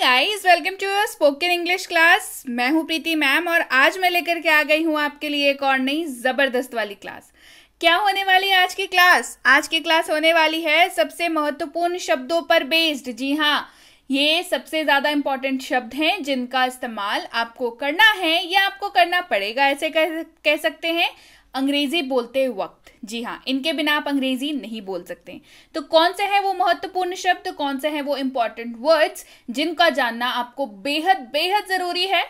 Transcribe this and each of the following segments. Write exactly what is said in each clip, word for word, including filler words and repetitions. Guys, welcome to your spoken English class. मैं हूं प्रीति ma'am और आज मैं लेकर के आ गई हूं आपके लिए एक और नई जबरदस्त वाली क्लास। क्या होने वाली है आज की क्लास? आज की क्लास होने वाली है सबसे महत्वपूर्ण शब्दों पर बेस्ड। जी हाँ, ये सबसे ज्यादा इंपॉर्टेंट शब्द हैं जिनका इस्तेमाल आपको करना है या आपको करना पड़ेगा, ऐसे कह, कह सकते हैं अंग्रेजी बोलते वक्त। जी हाँ, इनके बिना आप अंग्रेजी नहीं बोल सकते। तो कौन से हैं वो महत्वपूर्ण शब्द, कौन से हैं वो इंपॉर्टेंट वर्ड्स जिनका जानना आपको बेहद बेहद जरूरी है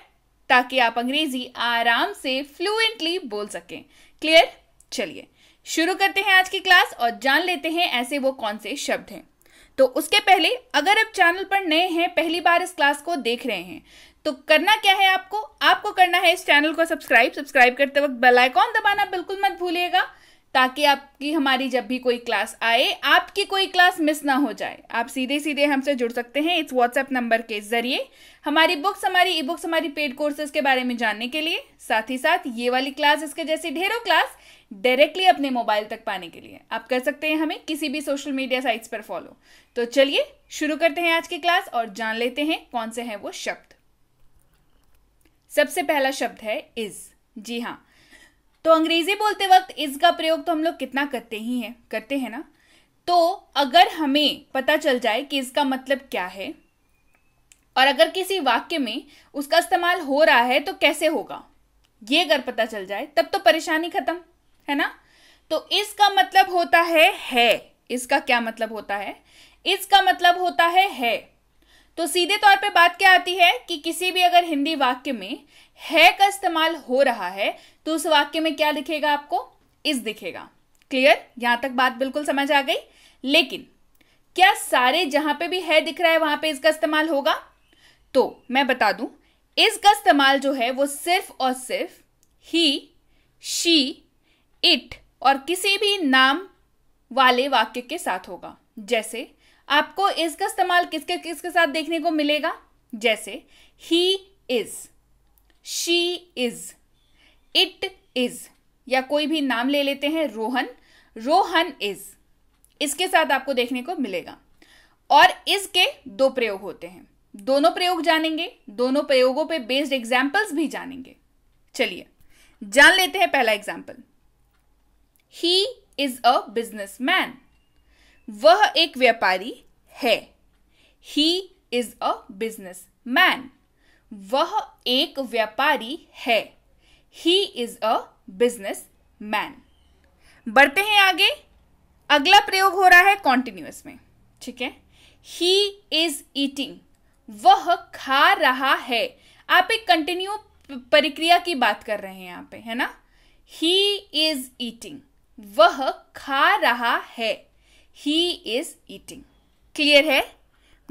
ताकि आप अंग्रेजी आराम से फ्लुएंटली बोल सकें। क्लियर? चलिए शुरू करते हैं आज की क्लास और जान लेते हैं ऐसे वो कौन से शब्द हैं। तो उसके पहले, अगर आप चैनल पर नए हैं, पहली बार इस क्लास को देख रहे हैं, तो करना क्या है आपको? आपको करना है इस चैनल को सब्सक्राइब। सब्सक्राइब करते वक्त बेल आइकॉन दबाना बिल्कुल मत भूलिएगा ताकि आपकी हमारी जब भी कोई क्लास आए, आपकी कोई क्लास मिस ना हो जाए। आप सीधे सीधे हमसे जुड़ सकते हैं इस व्हाट्सएप नंबर के जरिए हमारी बुक्स, हमारी ई बुक्स, हमारी पेड कोर्सेज के बारे में जानने के लिए, साथ ही साथ ये वाली क्लास, इसके जैसी ढेरों क्लास डायरेक्टली अपने मोबाइल तक पाने के लिए। आप कर सकते हैं हमें किसी भी सोशल मीडिया साइट्स पर फॉलो। तो चलिए शुरू करते हैं आज की क्लास और जान लेते हैं कौन से हैं वो शब्द। सबसे पहला शब्द है इज। जी हाँ, तो अंग्रेजी बोलते वक्त इज का प्रयोग तो हम लोग कितना करते ही हैं, करते हैं ना। तो अगर हमें पता चल जाए कि इसका मतलब क्या है और अगर किसी वाक्य में उसका इस्तेमाल हो रहा है तो कैसे होगा, ये अगर पता चल जाए तब तो परेशानी खत्म है ना। तो इसका मतलब होता है है। इसका क्या मतलब होता है? इसका मतलब होता है है। तो सीधे तौर पे बात क्या आती है कि किसी भी अगर हिंदी वाक्य में है का इस्तेमाल हो रहा है तो उस वाक्य में क्या दिखेगा आपको? इज दिखेगा। क्लियर? यहां तक बात बिल्कुल समझ आ गई। लेकिन क्या सारे जहां पे भी है दिख रहा है वहां पे इसका इस्तेमाल होगा? तो मैं बता दूं, इज का इस्तेमाल जो है वो सिर्फ और सिर्फ ही, शी, इट और किसी भी नाम वाले वाक्य के साथ होगा। जैसे आपको इसका इस्तेमाल किसके किसके साथ देखने को मिलेगा? जैसे he is, she is, it is, या कोई भी नाम ले लेते हैं, रोहन, रोहन is, इसके साथ आपको देखने को मिलेगा। और इसके दो प्रयोग होते हैं, दोनों प्रयोग जानेंगे, दोनों प्रयोगों पे बेस्ड एग्जाम्पल्स भी जानेंगे। चलिए जान लेते हैं पहला example. He is a businessman. वह एक व्यापारी है। He is a businessman. वह एक व्यापारी है। He is a businessman. बढ़ते हैं आगे। अगला प्रयोग हो रहा है कॉन्टिन्यूअस में, ठीक है। He is eating. वह खा रहा है। आप एक कंटिन्यू प्रक्रिया की बात कर रहे हैं यहाँ पे, है ना। He is eating. वह खा रहा है। He is eating. क्लियर है?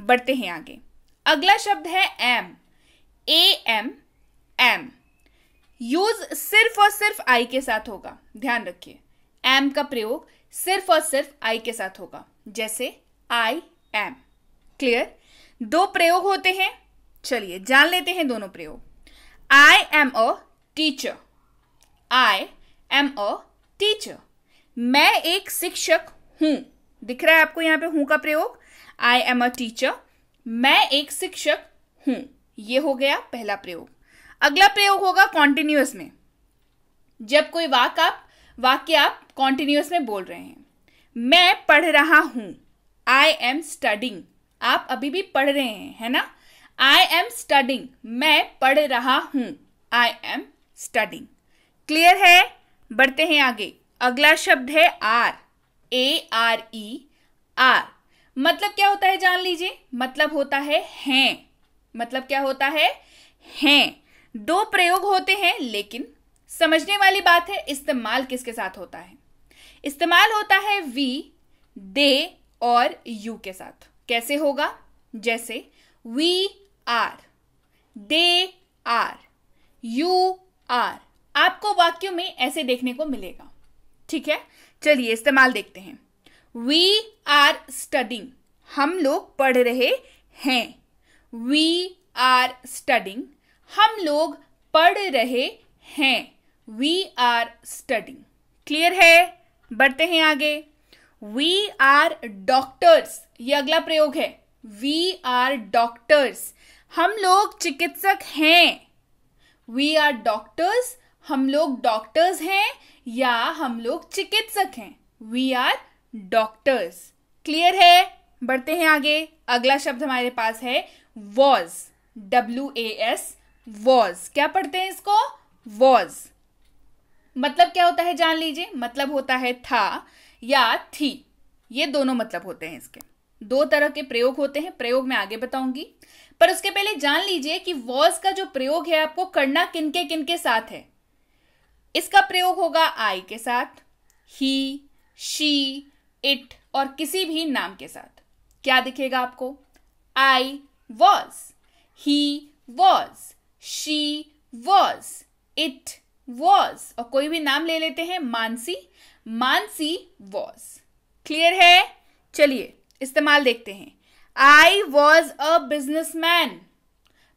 बढ़ते हैं आगे। अगला शब्द है am. A M am. Use सिर्फ और सिर्फ I के साथ होगा, ध्यान रखिए। am का प्रयोग सिर्फ और सिर्फ I के साथ होगा, जैसे I am. क्लियर? दो प्रयोग होते हैं, चलिए जान लेते हैं दोनों प्रयोग। I am a teacher. I am a teacher. मैं एक शिक्षक हूं। दिख रहा है आपको यहाँ पे हूं का प्रयोग। आई एम अ टीचर, मैं एक शिक्षक हूं। ये हो गया पहला प्रयोग। अगला प्रयोग होगा कॉन्टिन्यूअस में, जब कोई वाक्य आप वाक्य आप कॉन्टिन्यूअस में बोल रहे हैं। मैं पढ़ रहा हूं। I am studying. आप अभी भी पढ़ रहे हैं, है ना। आई एम स्टडिंग, मैं पढ़ रहा हूं। I am studying. क्लियर है? बढ़ते हैं आगे। अगला शब्द है are. A R E are. मतलब क्या होता है जान लीजिए। मतलब होता है हैं। मतलब क्या होता है? हैं। दो प्रयोग होते हैं, लेकिन समझने वाली बात है इस्तेमाल किसके साथ होता है। इस्तेमाल होता है वी, दे और यू के साथ। कैसे होगा? जैसे we are, they are, you are. आपको वाक्यों में ऐसे देखने को मिलेगा, ठीक है। चलिए इस्तेमाल देखते हैं। वी आर स्टडिंग, हम लोग पढ़ रहे हैं। वी आर स्टडिंग, हम लोग पढ़ रहे हैं। We are studying. क्लियर है? बढ़ते हैं आगे। वी आर डॉक्टर्स, ये अगला प्रयोग है। वी आर डॉक्टर्स, हम लोग चिकित्सक हैं, वी आर डॉक्टर्स, हम लोग डॉक्टर्स हैं या हम लोग चिकित्सक हैं, वी आर डॉक्टर्स। क्लियर है? बढ़ते हैं आगे। अगला शब्द हमारे पास है was, W A S, was. क्या पढ़ते हैं इसको? वॉज। मतलब क्या होता है जान लीजिए, मतलब होता है था या थी, ये दोनों मतलब होते हैं इसके। दो तरह के प्रयोग होते हैं, प्रयोग मैं आगे बताऊंगी, पर उसके पहले जान लीजिए कि वॉज का जो प्रयोग है आपको करना किनके किनके साथ है। इसका प्रयोग होगा आई के साथ, ही, शी, इट और किसी भी नाम के साथ। क्या दिखेगा आपको? I was, he was, she was, it was और कोई भी नाम ले लेते हैं, मानसी, मानसी वॉज। क्लियर है? चलिए इस्तेमाल देखते हैं। आई वॉज अ बिजनेसमैन,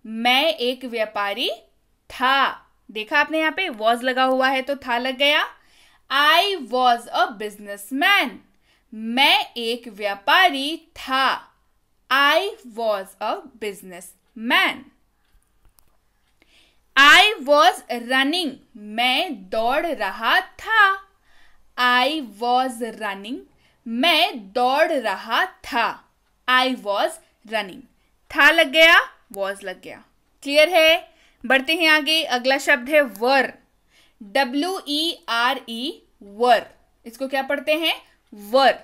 मैं एक व्यापारी था। देखा आपने यहाँ पे वॉज लगा हुआ है तो था लग गया। आई वॉज अ बिजनेसमैन, मैं एक व्यापारी था। I was a businessman. I was running, मैं दौड़ रहा था। आई वॉज रनिंग, मैं दौड़ रहा था। आई वॉज रनिंग, था लग गया, वॉज लग गया। क्लियर है? बढ़ते हैं आगे। अगला शब्द है वर, डब्ल्यू ई आर ई, वर। इसको क्या पढ़ते हैं? वर।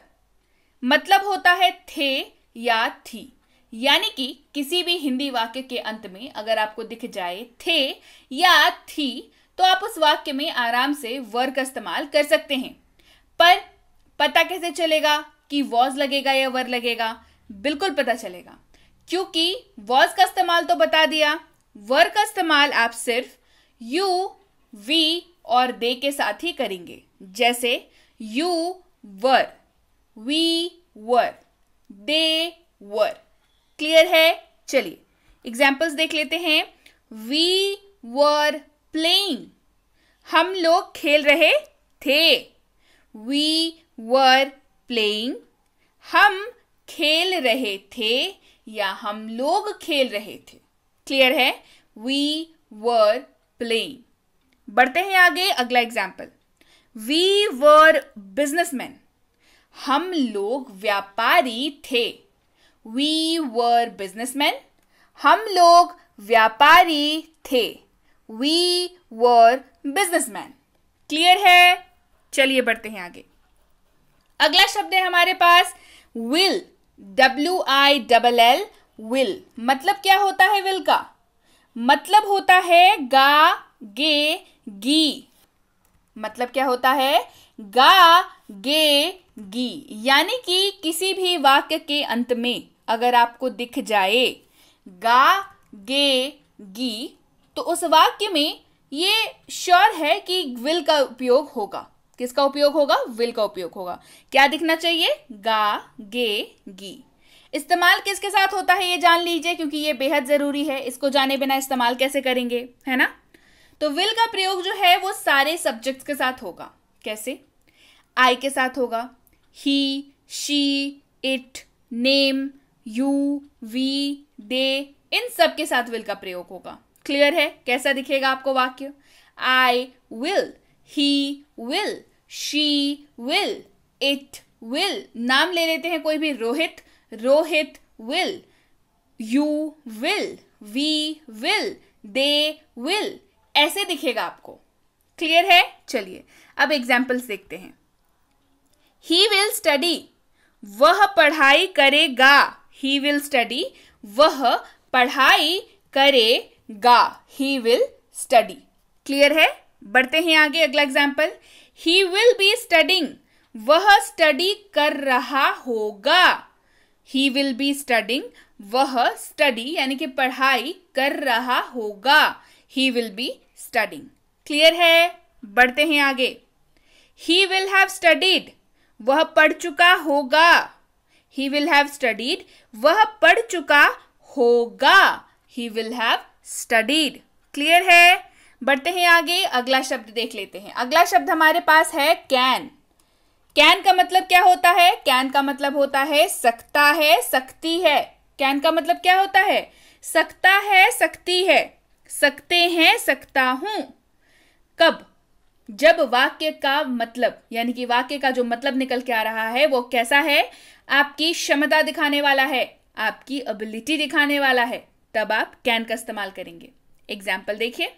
मतलब होता है थे या थी, यानी कि किसी भी हिंदी वाक्य के अंत में अगर आपको दिख जाए थे या थी तो आप उस वाक्य में आराम से वर का इस्तेमाल कर सकते हैं। पर पता कैसे चलेगा कि वॉज लगेगा या वर लगेगा? बिल्कुल पता चलेगा, क्योंकि वॉज का इस्तेमाल तो बता दिया, वर का इस्तेमाल आप सिर्फ यू, वी और दे के साथ ही करेंगे। जैसे you were, we were, they were. Clear है? चलिए एग्जाम्पल्स देख लेते हैं। वी वर प्लेइंग, हम लोग खेल रहे थे। वी वर प्लेइंग, हम खेल रहे थे या हम लोग खेल रहे थे। क्लियर है? We were playing. बढ़ते हैं आगे। अगला एग्जाम्पल, वी वर बिजनेसमैन, हम लोग व्यापारी थे। वी वर बिजनेसमैन, हम लोग व्यापारी थे। We were businessman. क्लियर है? चलिए बढ़ते हैं आगे। अगला शब्द है हमारे पास will, W I double L, will. मतलब क्या होता है विल का? मतलब होता है गा, गे, गी। मतलब क्या होता है? गा, गे, गी। यानी कि किसी भी वाक्य के अंत में अगर आपको दिख जाए गा, गे, गी तो उस वाक्य में ये श्योर है कि विल का उपयोग होगा। किसका उपयोग होगा? विल का उपयोग होगा। क्या दिखना चाहिए? गा, गे, गी। इस्तेमाल किसके साथ होता है ये जान लीजिए, क्योंकि ये बेहद जरूरी है। इसको जाने बिना इस्तेमाल कैसे करेंगे, है ना? तो विल का प्रयोग जो है वो सारे सब्जेक्ट्स के साथ होगा। कैसे? आई के साथ होगा, he, she, it, name, you, we, they, इन सब के साथ विल का प्रयोग होगा। क्लियर है? कैसा दिखेगा आपको वाक्य? I will, he will, she will, it will. नाम ले लेते हैं कोई भी, Rohit, Rohit will, you will, we will, they will. ऐसे दिखेगा आपको। क्लियर है? चलिए अब एग्जाम्पल्स देखते हैं। ही विल स्टडी, वह पढ़ाई करेगा। ही विल स्टडी, वह पढ़ाई करेगा। He will study. क्लियर है? बढ़ते हैं आगे। अगला example, he will be studying, वह स्टडी कर रहा होगा। ही विल बी स्टडिंग, वह स्टडी यानी कि पढ़ाई कर रहा होगा। He will be studying. Clear है? बढ़ते हैं आगे। ही विल हैव स्टडीड, वह पढ़ चुका होगा। ही विल हैव स्टडीड, वह पढ़ चुका होगा। He will have studied. Clear है? बढ़ते हैं आगे। अगला शब्द देख लेते हैं। अगला शब्द हमारे पास है कैन। कैन का मतलब क्या होता है? कैन का मतलब होता है सकता है, सकती है। कैन का मतलब क्या होता है? सकता है, सकती है, सकते हैं, सकता हूं। कब? जब वाक्य का मतलब, यानी कि वाक्य का जो मतलब निकल के आ रहा है वो कैसा है, आपकी क्षमता दिखाने वाला है, आपकी एबिलिटी दिखाने वाला है, तब आप कैन का इस्तेमाल करेंगे। एग्जाम्पल देखिए,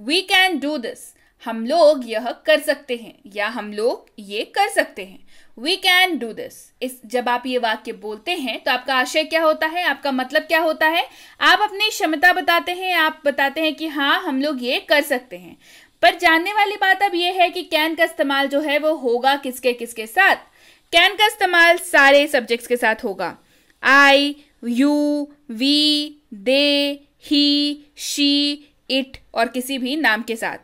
वी कैन डू दिस, हम लोग यह कर सकते हैं या हम लोग ये कर सकते हैं। वी कैन डू दिस, इस जब आप ये वाक्य बोलते हैं तो आपका आशय क्या होता है, आपका मतलब क्या होता है, आप अपनी क्षमता बताते हैं, आप बताते हैं कि हाँ हम लोग ये कर सकते हैं। पर जानने वाली बात अब ये है कि कैन का इस्तेमाल जो है वो होगा किसके किसके साथ। कैन का इस्तेमाल सारे सब्जेक्ट्स के साथ होगा, I, you, we, they, he, she, it और किसी भी नाम के साथ।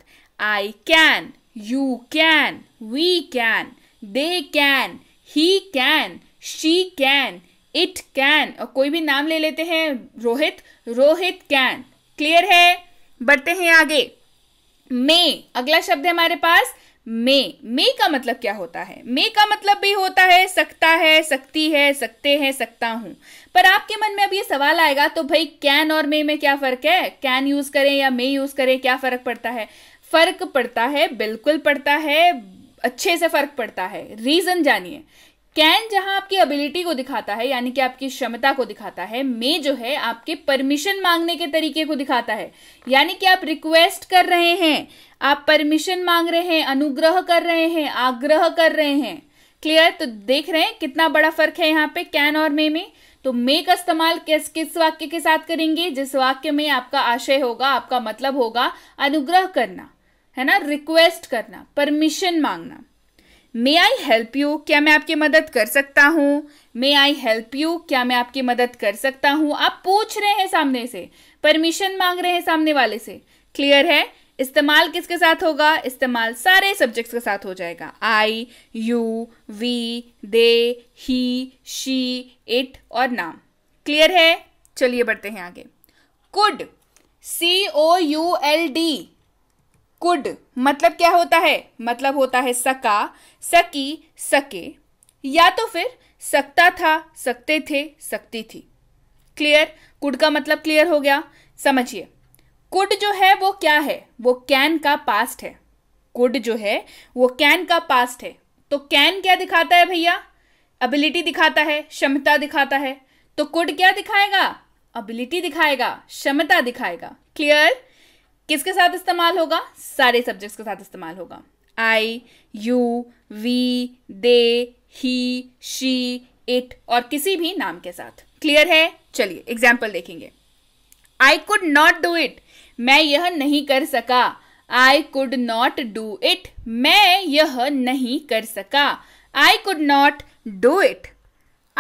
I can, you can, we can, they can, he can, she can, it can और कोई भी नाम ले लेते हैं, रोहित, रोहित can। क्लियर है? बढ़ते हैं आगे। may, अगला शब्द है हमारे पास may। may का मतलब क्या होता है? may का मतलब भी होता है सकता है, सकती है, सकते हैं, सकता हूं। पर आपके मन में अब ये सवाल आएगा तो भाई can और may में क्या फर्क है, can यूज करें या may यूज करें, क्या फर्क पड़ता है? फर्क पड़ता है, बिल्कुल पड़ता है, अच्छे से फर्क पड़ता है। रीजन जानिए, कैन जहां आपकी एबिलिटी को दिखाता है यानी कि आपकी क्षमता को दिखाता है, मे जो है आपके परमिशन मांगने के तरीके को दिखाता है, यानी कि आप रिक्वेस्ट कर रहे हैं, आप परमिशन मांग रहे हैं, अनुग्रह कर रहे हैं, आग्रह कर रहे हैं। क्लियर? तो देख रहे हैं कितना बड़ा फर्क है यहाँ पे कैन और मे में। तो मे का इस्तेमाल किस किस वाक्य के साथ करेंगे, जिस वाक्य में आपका आशय होगा, आपका मतलब होगा अनुग्रह करना, है ना, रिक्वेस्ट करना, परमिशन मांगना। मे आई हेल्प यू, क्या मैं आपकी मदद कर सकता हूं। मे आई हेल्प यू, क्या मैं आपकी मदद कर सकता हूं। आप पूछ रहे हैं सामने से, परमिशन मांग रहे हैं सामने वाले से। क्लियर है? इस्तेमाल किसके साथ होगा? इस्तेमाल सारे सब्जेक्ट्स के साथ हो जाएगा, I, you, we, they, he, she, it और नाम। क्लियर है? चलिए बढ़ते हैं आगे। Could, C O U L D, could मतलब क्या होता है? मतलब होता है सका, सकी, सके, या तो फिर सकता था, सकते थे, सकती थी। क्लियर? कुड का मतलब क्लियर हो गया। समझिए, कुड जो है वो क्या है? वो कैन का पास्ट है। कुड जो है वो कैन का पास्ट है। तो कैन क्या दिखाता है भैया? एबिलिटी दिखाता है, क्षमता दिखाता है। तो कुड क्या दिखाएगा? एबिलिटी दिखाएगा, क्षमता दिखाएगा। क्लियर? किसके साथ इस्तेमाल होगा? सारे सब्जेक्ट्स के साथ इस्तेमाल होगा, I, you, we, they, he, she, it और किसी भी नाम के साथ। क्लियर है? चलिए एग्जाम्पल देखेंगे। I could not do it, मैं यह नहीं कर सका। I could not do it, मैं यह नहीं कर सका। I could not do it.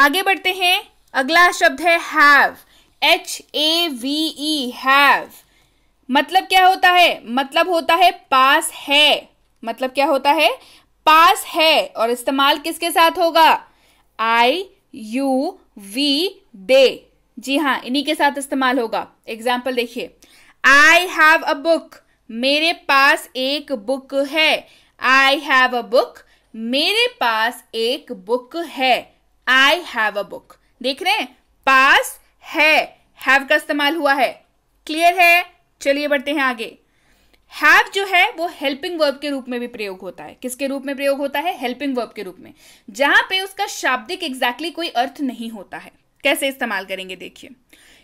आगे बढ़ते हैं। अगला शब्द है have, H A V E, have मतलब क्या होता है? मतलब होता है पास है, मतलब क्या होता है? पास है। और इस्तेमाल किसके साथ होगा? आई, यू, वी, दे। जी हाँ, इन्हीं के साथ इस्तेमाल होगा। एग्जाम्पल देखिए, आई हैव अ बुक, मेरे पास एक बुक है। आई हैव अ बुक, मेरे पास एक बुक है। आई हैव अ बुक, देख रहे हैं, पास है, हैव का इस्तेमाल हुआ है। क्लियर है? चलिए बढ़ते हैं आगे। हैव जो है वो हेल्पिंग वर्ब के रूप में भी प्रयोग होता है। किसके रूप में प्रयोग होता है? हेल्पिंग वर्ब के रूप में, जहां पे उसका शाब्दिक एग्जैक्टली कोई अर्थ नहीं होता है। कैसे इस्तेमाल करेंगे देखिए,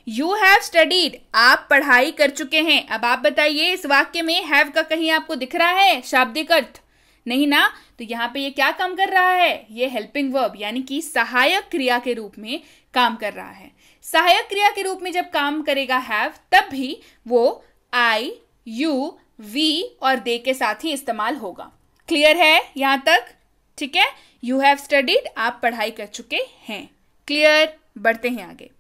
यू हैव स्टडीड, आप पढ़ाई कर चुके हैं। अब आप बताइए, इस वाक्य में हैव का कहीं आपको दिख रहा है शाब्दिक अर्थ? नहीं ना। तो यहाँ पे ये क्या काम कर रहा है? ये हेल्पिंग वर्ब यानी कि सहायक क्रिया के रूप में काम कर रहा है। सहायक क्रिया के रूप में जब काम करेगा हैव, तब भी वो आई, यू, वी और दे के साथ ही इस्तेमाल होगा। क्लियर है यहां तक? ठीक है, यू हैव स्टडीड, आप पढ़ाई कर चुके हैं। क्लियर? बढ़ते हैं आगे।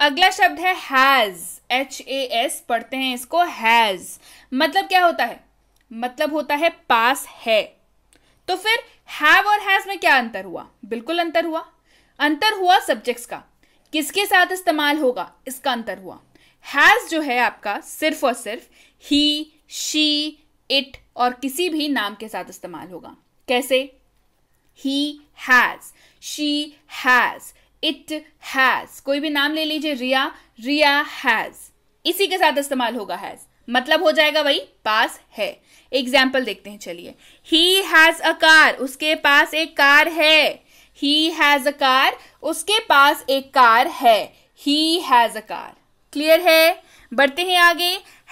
अगला शब्द है हैज, एच ए एस पढ़ते हैं इसको, हैज मतलब क्या होता है? मतलब होता है पास है। तो फिर हैव और हैज में क्या अंतर हुआ? बिल्कुल अंतर हुआ। अंतर हुआ सब्जेक्ट्स का, किसके साथ इस्तेमाल होगा इसका अंतर हुआ। हैज जो है आपका सिर्फ और सिर्फ ही, शी, इट और किसी भी नाम के साथ इस्तेमाल होगा। कैसे? He has, she has, it has, कोई भी नाम ले लीजिए, रिया, रिया हैज। इसी के साथ इस्तेमाल होगा हैज, मतलब हो जाएगा वही पास है। एग्जाम्पल देखते हैं, चलिए। ही हैज अ कार, उसके पास एक कार है। ही हैज अ कार, उसके पास एक कार है। He has a car, clear है। बढ़ते हैं आगे।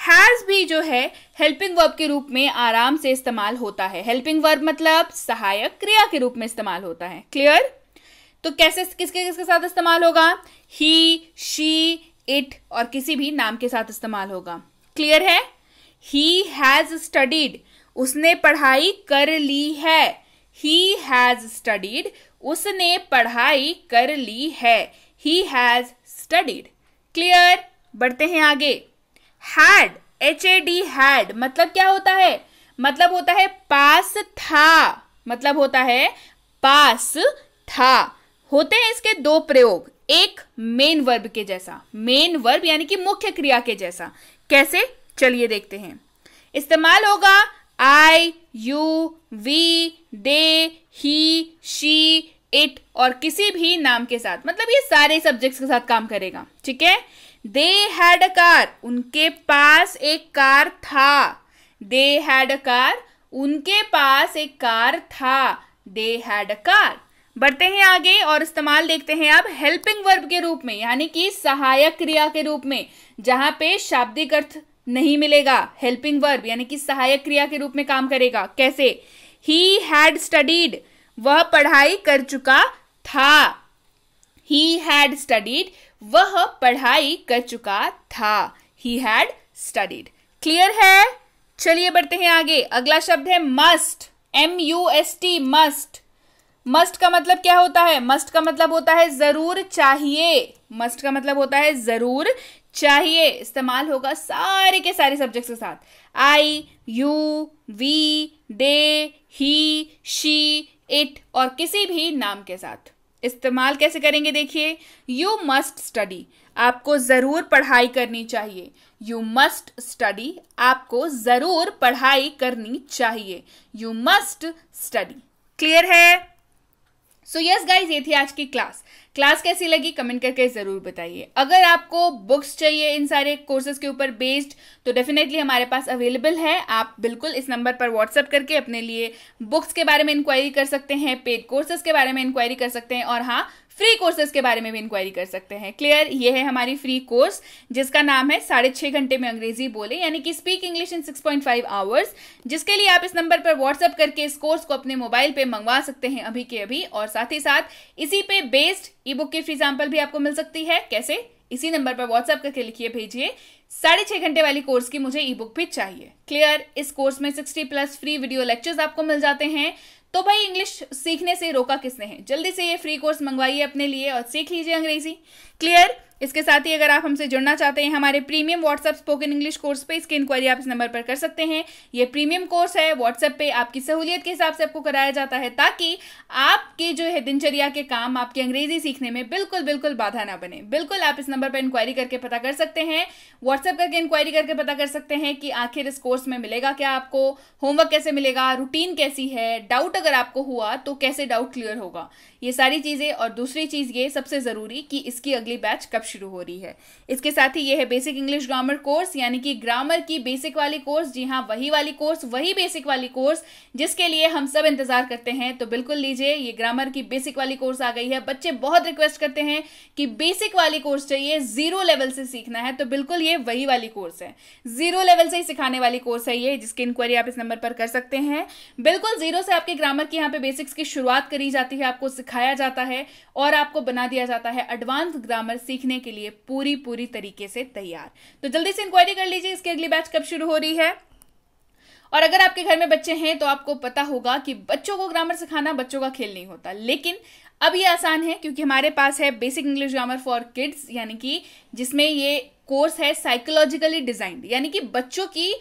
हैज भी जो है हेल्पिंग वर्ब के रूप में आराम से इस्तेमाल होता है। हेल्पिंग वर्ब मतलब सहायक क्रिया के रूप में इस्तेमाल होता है, क्लियर। तो कैसे, किसके किसके साथ इस्तेमाल होगा? ही, शी, इट और किसी भी नाम के साथ इस्तेमाल होगा, क्लियर है। ही हैज स्टडीड, उसने पढ़ाई कर ली है। ही हैज स्टडीड, उसने पढ़ाई कर ली है। He has studied, clear. बढ़ते हैं आगे। Had, H A D, had मतलब क्या होता है? मतलब होता है पास था, मतलब होता है पास था। होते हैं इसके दो प्रयोग, एक मेन वर्ब के जैसा, मेन वर्ब यानी कि मुख्य क्रिया के जैसा। कैसे, चलिए देखते हैं। इस्तेमाल होगा I, you, we, they, he, she, it और किसी भी नाम के साथ, मतलब ये सारे सब्जेक्ट्स के साथ काम करेगा, ठीक है। दे हैड अ कार, उनके पास एक कार था। दे हैड अ कार, उनके पास एक कार था। They had a car. बढ़ते हैं आगे और इस्तेमाल देखते हैं अब हेल्पिंग वर्ब के रूप में, यानी कि सहायक क्रिया के रूप में, जहां पे शाब्दिक अर्थ नहीं मिलेगा। हेल्पिंग वर्ब यानी कि सहायक क्रिया के रूप में काम करेगा। कैसे? ही हैड स्टडीड, वह पढ़ाई कर चुका था। ही हैड स्टडीड, वह पढ़ाई कर चुका था। ही हैड स्टडीड, क्लियर है। चलिए बढ़ते हैं आगे। अगला शब्द है must, M U S T, must. Must का मतलब क्या होता है? मस्ट का मतलब होता है जरूर चाहिए। मस्ट का मतलब होता है जरूर चाहिए। इस्तेमाल होगा सारे के सारे सब्जेक्ट्स के साथ, I, you, we, they, he, she, it और किसी भी नाम के साथ। इस्तेमाल कैसे करेंगे देखिए। यू मस्ट स्टडी, आपको जरूर पढ़ाई करनी चाहिए। यू मस्ट स्टडी, आपको जरूर पढ़ाई करनी चाहिए। यू मस्ट स्टडी, क्लियर है। सो यस गाइज, ये थी आज की क्लास। क्लास कैसी लगी कमेंट करके ज़रूर बताइए। अगर आपको बुक्स चाहिए इन सारे कोर्सेज के ऊपर बेस्ड, तो डेफिनेटली हमारे पास अवेलेबल है। आप बिल्कुल इस नंबर पर व्हाट्सअप करके अपने लिए बुक्स के बारे में इंक्वायरी कर सकते हैं, पेड कोर्सेज के बारे में इंक्वायरी कर सकते हैं और हाँ, फ्री कोर्सेज के बारे में भी इंक्वायरी कर सकते हैं, क्लियर। ये है हमारी फ्री कोर्स जिसका नाम है साढ़े छः घंटे में अंग्रेजी बोले, यानी कि speak English in six point five hours, जिसके लिए आप इस नंबर पर व्हाट्सअप करके इस कोर्स को अपने मोबाइल पे मंगवा सकते हैं अभी के अभी। और साथ ही साथ इसी पे बेस्ड ई बुक की फ्री सैंपल भी आपको मिल सकती है। कैसे? इसी नंबर पर व्हाट्सअप करके लिखिए, भेजिए, साढ़े छः घंटे वाली कोर्स की मुझे ई बुक भी चाहिए, क्लियर। इस कोर्स में sixty plus free video lectures आपको मिल जाते हैं। तो भाई इंग्लिश सीखने से रोका किसने है? जल्दी से ये फ्री कोर्स मंगवाइए अपने लिए और सीख लीजिए अंग्रेजी, क्लियर। इसके साथ ही अगर आप हमसे जुड़ना चाहते हैं हमारे premium WhatsApp spoken English course पे, इसकी इंक्वायरी आप इस नंबर पर कर सकते हैं। ये प्रीमियम कोर्स है, व्हाट्सएप पे आपकी सहूलियत के हिसाब से आपको कराया जाता है, ताकि आपके जो है दिनचर्या के काम, आपके अंग्रेजी सीखने में बिल्कुल बिल्कुल बाधा ना बने। बिल्कुल आप इस नंबर पर इंक्वायरी करके पता कर सकते हैं, व्हाट्सएप करके इंक्वायरी करके पता कर सकते हैं कि आखिर इस कोर्स में मिलेगा क्या आपको, होमवर्क कैसे मिलेगा, रूटीन कैसी है, डाउट अगर आपको हुआ तो कैसे डाउट क्लियर होगा, ये सारी चीज़ें। और दूसरी चीज़ ये सबसे ज़रूरी कि इसकी अगली बैच कब शुरू हो रही है। इसके साथ ही ये है बेसिक इंग्लिश ग्रामर कोर्स, यानी कि ग्रामर की बेसिक वाली कोर्स। जी हाँ, वही वाली कोर्स, वही बेसिक वाली कोर्स जिसके लिए हम सब इंतजार करते हैं। तो बिल्कुल लीजिए, ये ग्रामर की बेसिक वाली कोर्स आ गई है। बच्चे बहुत रिक्वेस्ट करते हैं कि बेसिक वाली कोर्स चाहिए, जीरो लेवल से सीखना है, तो बिल्कुल ये वही वाली कोर्स है। जीरो लेवल से ही सिखाने वाली कोर्स है ये, जिसकी इंक्वायरी आप इस नंबर पर कर सकते हैं। बिल्कुल जीरो से आपके ग्रामर की यहाँ पे बेसिक्स की शुरुआत करी जाती है, आपको सिखाया जाता है और आपको बना दिया जाता है एडवांस ग्रामर सीखने के लिए पूरी पूरी तरीके से तैयार। तो जल्दी से इंक्वायरी कर लीजिए, इसकी अगली बैच कब शुरू हो रही है। और अगर आपके घर में बच्चे हैं तो आपको पता होगा कि बच्चों को ग्रामर सिखाना बच्चों का खेल नहीं होता, लेकिन अब ये आसान है क्योंकि हमारे पास है basic English grammar for kids, यानी कि जिसमें ये कोर्स है साइकोलॉजिकली डिजाइंड, यानी कि बच्चों की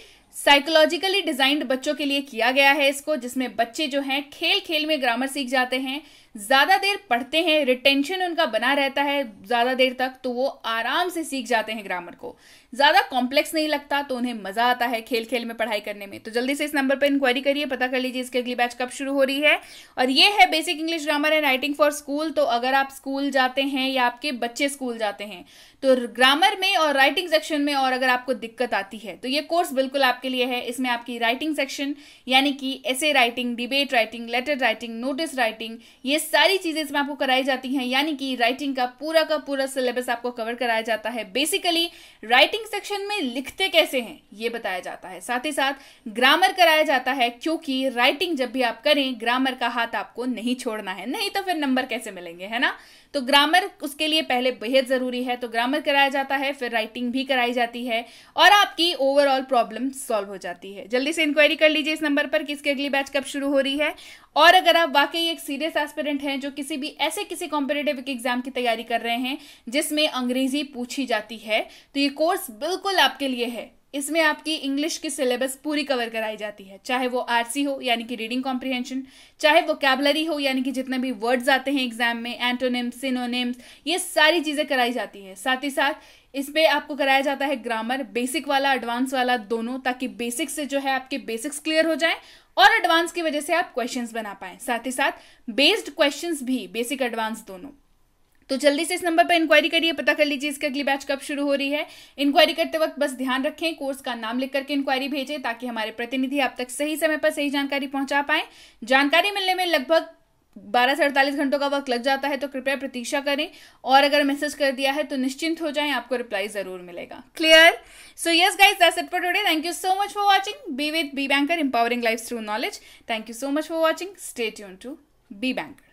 साइकोलॉजिकली डिजाइंड बच्चों के लिए किया गया है इसको, जिसमें बच्चे जो हैं खेल खेल में ग्रामर सीख जाते हैं। ज़्यादा देर पढ़ते हैं, रिटेंशन उनका बना रहता है ज़्यादा देर तक, तो वो आराम से सीख जाते हैं ग्रामर को, ज़्यादा कॉम्प्लेक्स नहीं लगता, तो उन्हें मज़ा आता है खेल खेल में पढ़ाई करने में। तो जल्दी से इस नंबर पर इंक्वायरी करिए, पता कर लीजिए इसकी अगली बैच कब शुरू हो रही है। और ये है basic English grammar and writing for school. तो अगर आप स्कूल जाते हैं या आपके बच्चे स्कूल जाते हैं तो ग्रामर में और राइटिंग सेक्शन में और अगर आपको दिक्कत आती है तो ये कोर्स बिल्कुल आपके लिए है। इसमें आपकी राइटिंग सेक्शन यानी कि essay writing, debate writing, letter writing, notice writing, ये सारी चीज़ें इसमें आपको कराई जाती हैं, यानी कि राइटिंग का पूरा का पूरा सिलेबस आपको कवर कराया जाता है। बेसिकली राइटिंग सेक्शन में लिखते कैसे हैं ये बताया जाता है, साथ ही साथ ग्रामर कराया जाता है, क्योंकि राइटिंग जब भी आप करें ग्रामर का हाथ आपको नहीं छोड़ना है, नहीं तो फिर नंबर कैसे मिलेंगे, है ना। तो ग्रामर उसके लिए पहले बेहद ज़रूरी है, तो ग्रामर कराया जाता है, फिर राइटिंग भी कराई जाती है और आपकी ओवरऑल प्रॉब्लम सॉल्व हो जाती है। जल्दी से इंक्वायरी कर लीजिए इस नंबर पर कि इसकी अगली बैच कब शुरू हो रही है। और अगर आप वाकई एक सीरियस एस्पिरेंट हैं जो किसी भी ऐसे किसी कॉम्पिटिटिव एग्जाम की तैयारी कर रहे हैं जिसमें अंग्रेजी पूछी जाती है, तो ये कोर्स बिल्कुल आपके लिए है। इसमें आपकी इंग्लिश की सिलेबस पूरी कवर कराई जाती है, चाहे वो आरसी हो यानी कि रीडिंग कॉम्प्रिहेंशन, चाहे वोकैबुलरी हो यानी कि जितने भी वर्ड्स आते हैं एग्जाम में, एंटोनिम्स, सिनोनिम्स, ये सारी चीज़ें कराई जाती हैं। साथ ही साथ इस पे आपको कराया जाता है ग्रामर, बेसिक वाला एडवांस वाला दोनों, ताकि बेसिक से जो है आपके बेसिक्स क्लियर हो जाएं और एडवांस की वजह से आप क्वेश्चंस बना पाएं, साथ ही साथ बेस्ड क्वेश्चंस भी, बेसिक एडवांस दोनों। तो जल्दी से इस नंबर पर इंक्वायरी करिए, पता कर लीजिए इसकी अगली बैच कब शुरू हो रही है। इंक्वायरी करते वक्त बस ध्यान रखें, कोर्स का नाम लिख करके इंक्वायरी भेजें ताकि हमारे प्रतिनिधि आप तक सही समय पर सही जानकारी पहुंचा पाएं। जानकारी मिलने में लगभग बारह से अड़तालीस घंटों का वक्त लग जाता है, तो कृपया प्रतीक्षा करें। और अगर मैसेज कर दिया है तो निश्चिंत हो जाएं, आपको रिप्लाई जरूर मिलेगा। Clear? So yes guys, that's it for today. Thank you so much for watching. Be with Be Banker, empowering lives through knowledge. Thank you so much for watching. Stay tuned to Be Banker.